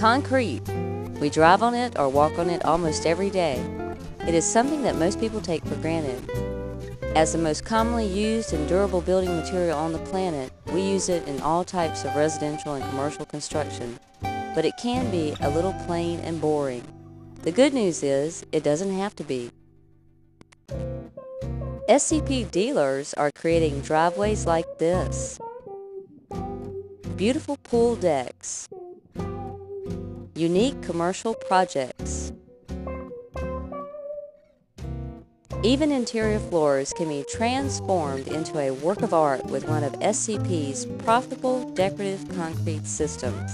Concrete. We drive on it or walk on it almost every day. It is something that most people take for granted. As the most commonly used and durable building material on the planet, we use it in all types of residential and commercial construction, but it can be a little plain and boring. The good news is, it doesn't have to be. SCP dealers are creating driveways like this. Beautiful pool decks. Unique commercial projects. Even interior floors can be transformed into a work of art with one of SCP's profitable decorative concrete systems.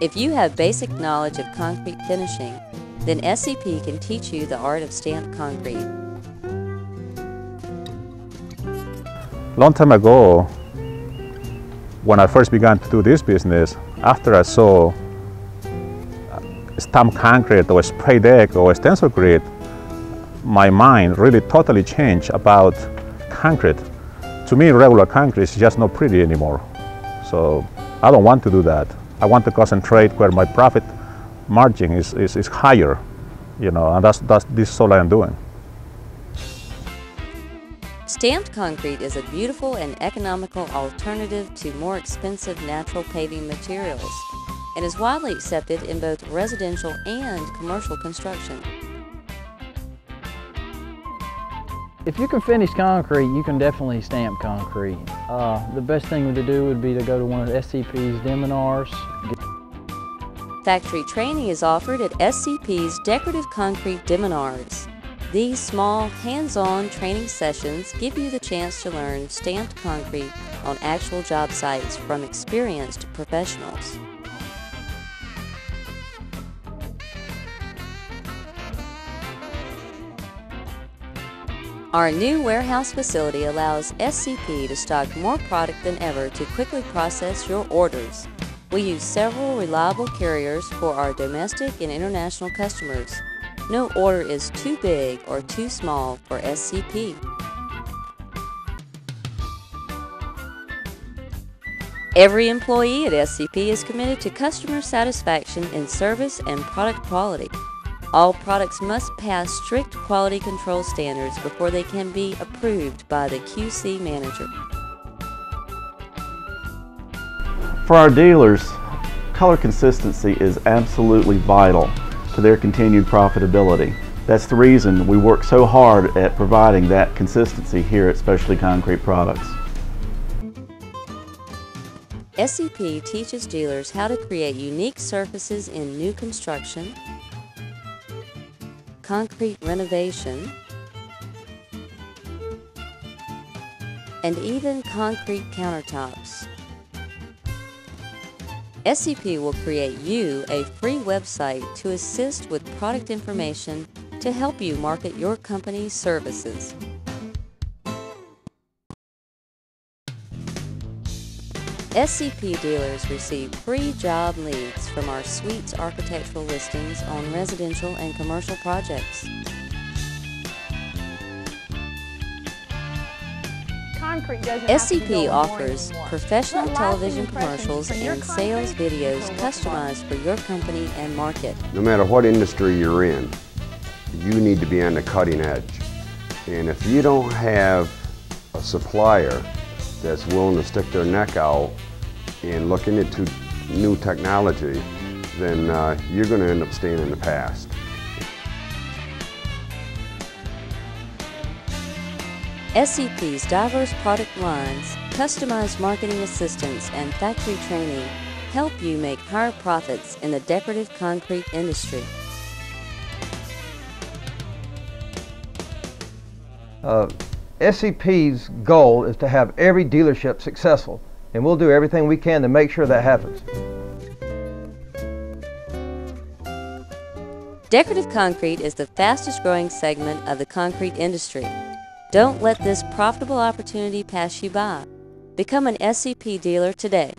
If you have basic knowledge of concrete finishing, then SCP can teach you the art of stamped concrete. Long time ago, when I first began to do this business, after I saw stamped concrete or spray deck or stencil grid, my mind really totally changed about concrete. To me, regular concrete is just not pretty anymore. So I don't want to do that. I want to concentrate where my profit margin is higher, you know, and this is all I am doing. Stamped concrete is a beautiful and economical alternative to more expensive natural paving materials and is widely accepted in both residential and commercial construction. If you can finish concrete, you can definitely stamp concrete. The best thing to do would be to go to one of SCP's Demo-nars. Factory training is offered at SCP's Decorative Concrete Demo-nars. These small, hands-on training sessions give you the chance to learn stamped concrete on actual job sites from experienced professionals. Our new warehouse facility allows SCP to stock more product than ever to quickly process your orders. We use several reliable carriers for our domestic and international customers. No order is too big or too small for SCP. Every employee at SCP is committed to customer satisfaction in service and product quality. All products must pass strict quality control standards before they can be approved by the QC manager. For our dealers, color consistency is absolutely vital to their continued profitability. That's the reason we work so hard at providing that consistency here at Specialty Concrete Products. SCP teaches dealers how to create unique surfaces in new construction, concrete renovation, and even concrete countertops. SCP will create you a free website to assist with product information to help you market your company's services. SCP dealers receive free job leads from our suites architectural listings on residential and commercial projects. SCP offers professional television commercials and sales videos customized for your company and market. No matter what industry you're in, you need to be on the cutting edge. And if you don't have a supplier that's willing to stick their neck out and look into new technology, then you're going to end up staying in the past. SCP's diverse product lines, customized marketing assistance, and factory training help you make higher profits in the decorative concrete industry. SCP's goal is to have every dealership successful, and we'll do everything we can to make sure that happens. Decorative concrete is the fastest growing segment of the concrete industry. Don't let this profitable opportunity pass you by. Become an SCP dealer today.